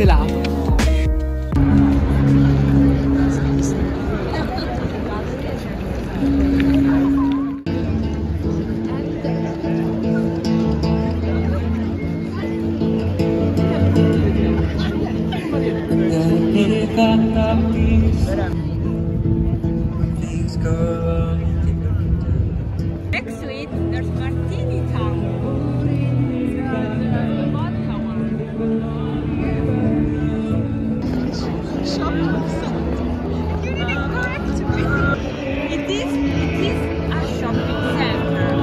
gelato. Next to it, there's Martini Tower. The vodka one. Shop also. You didn't go actually. It is a shopping center.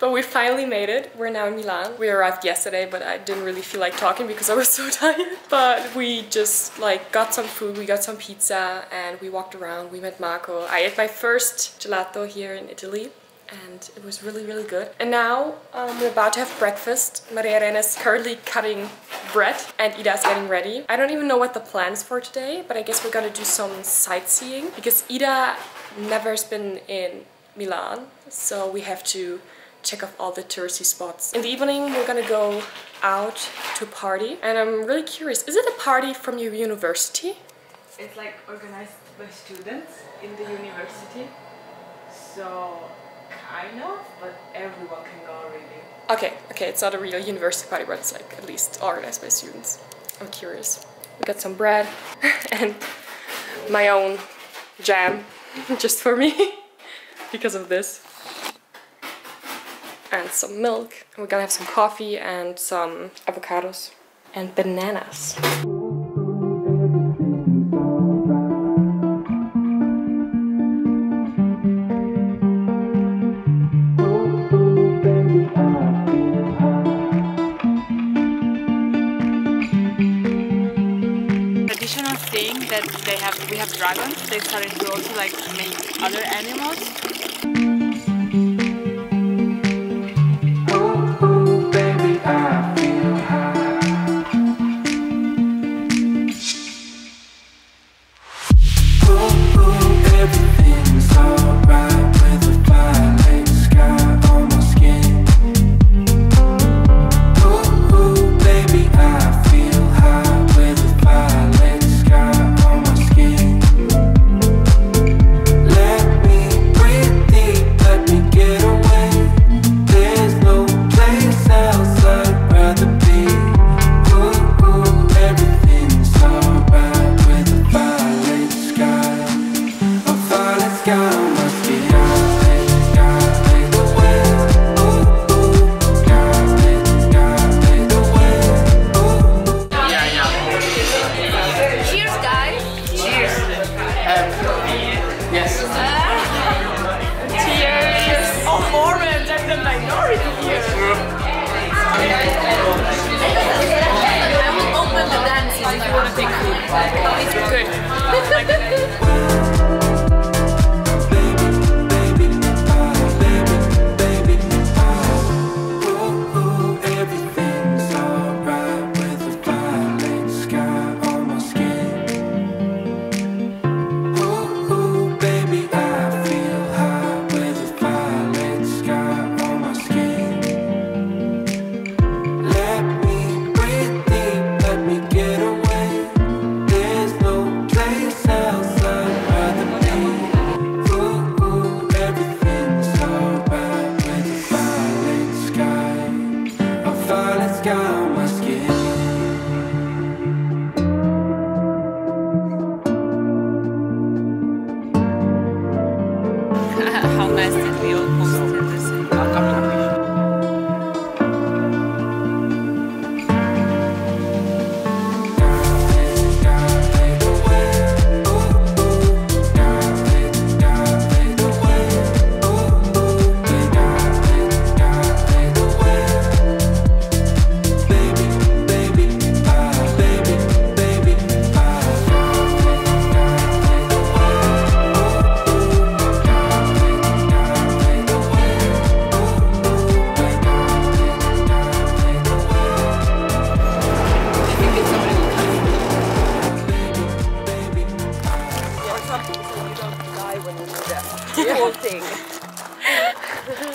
But we finally made it. We're now in Milan. We arrived yesterday, but I didn't really feel like talking because I was so tired. But we just like got some food, we got some pizza, and we walked around. We met Marco. I ate my first gelato here in Italy, and it was really, really good. And now we're about to have breakfast. Maria Arena is currently cutting bread and Ida's getting ready. I don't even know what the plan's for today, but I guess we're gonna do some sightseeing because Ida never has been in Milan, so we have to check off all the touristy spots. In the evening we're gonna go out to party, and I'm really curious, is it a party from your university? It's like organized by students in the university, so kind of, but everyone can go really. Okay, it's not a real university party, but it's like at least organized by students. I'm curious. We got some bread and my own jam just for me. Because of this, and some milk, and we're gonna have some coffee and some avocados and bananas. Traditional thing that they have, we have dragons. They started to also like make other animals.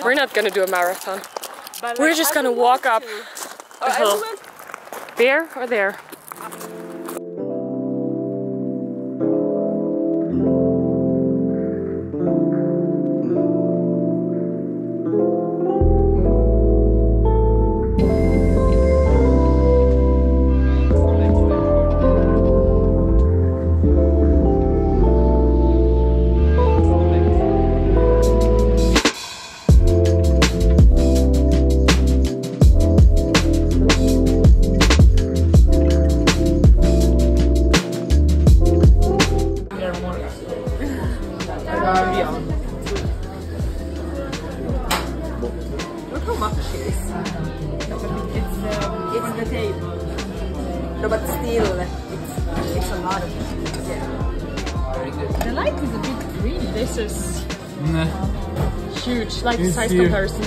We're not gonna do a marathon. But we're just gonna walk up the hill. There or there? Like the size comparison.